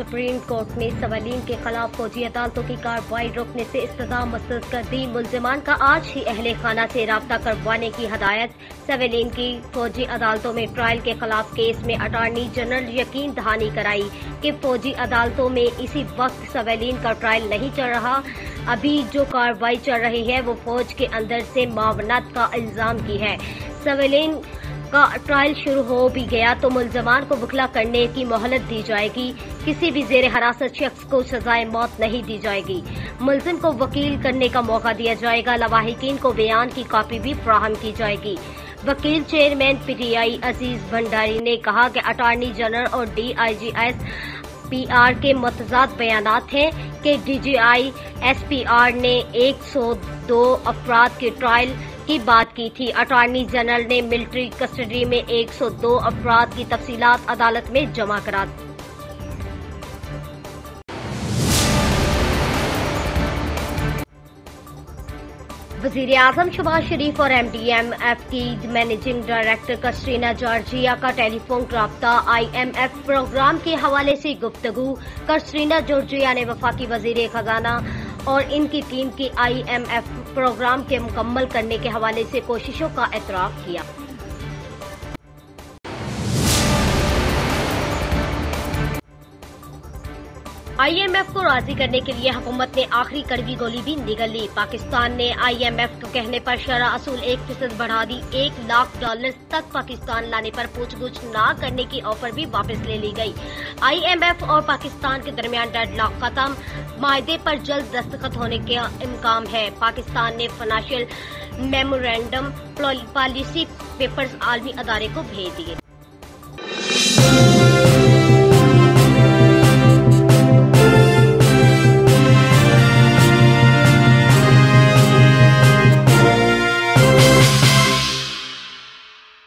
Supreme court में सवालीन के खिलाफ फौजी अदालतों की कार्रवाई रोकने से इस्तदा मसरूज कर दी। मुल्जिमान का आज ही अहले खाना से रब्ता करवाने की हदायत। सवालीन की फौजी अदालतों में ट्रायल के खिलाफ केस में अटॉर्नी जनरल यकीन दहानी कराई कि फौजी अदालतों में इसी वक्त सवालीन का ट्रायल नहीं चल रहा, अभी जो कार्रवाई चल रही है वो फौज के अंदर से मावनत का इल्जाम की है। सवालीन का ट्रायल शुरू हो भी गया तो मुल्जमान को वकला करने की मोहलत दी जाएगी, किसी भी जेर हरासत शख्स को सजाए मौत नहीं दी जाएगी, मुल्जिम को वकील करने का मौका दिया जाएगा, लवाहिकीन को बयान की कॉपी भी फराहम की जाएगी। वकील चेयरमैन पीटीआई अजीज भंडारी ने कहा कि अटॉर्नी जनरल और DIG SPR के मतजाद बयानात हैं कि DG SPR ने 102 अफराद के ट्रायल की बात की थी। अटॉर्नी जनरल ने मिलिट्री कस्टडी में 102 अफराद की तफसीलात अदालत में जमा करा दी। वज़ीर आज़म शहबाज शरीफ और MDMF की मैनेजिंग डायरेक्टर क्रिस्टीना जॉर्जिया का टेलीफोन रब्ता। IMF प्रोग्राम के हवाले से गुफ्तगू। क्रिस्टीना जॉर्जिया ने वफाकी वज़ीर खजाना और इनकी टीम की IMF प्रोग्राम के मुकम्मल करने के हवाले से कोशिशों का एतराफ़ किया। IMF को राजी करने के लिए हुकूमत ने आखिरी कड़वी गोली भी निगल ली। पाकिस्तान ने IMF को कहने पर शरह असूल 1% बढ़ा दी। $1 लाख तक पाकिस्तान लाने पर पूछगछ न करने की ऑफर भी वापस ले ली गई। IMF और पाकिस्तान के दरमियान डेडलॉक खत्म, माहदे पर जल्द दस्तखत होने का इम्कान है। पाकिस्तान ने फाइनेंशियल मेमोरेंडम पॉलिसी पेपर्स आलमी अदारे को भेज दिए।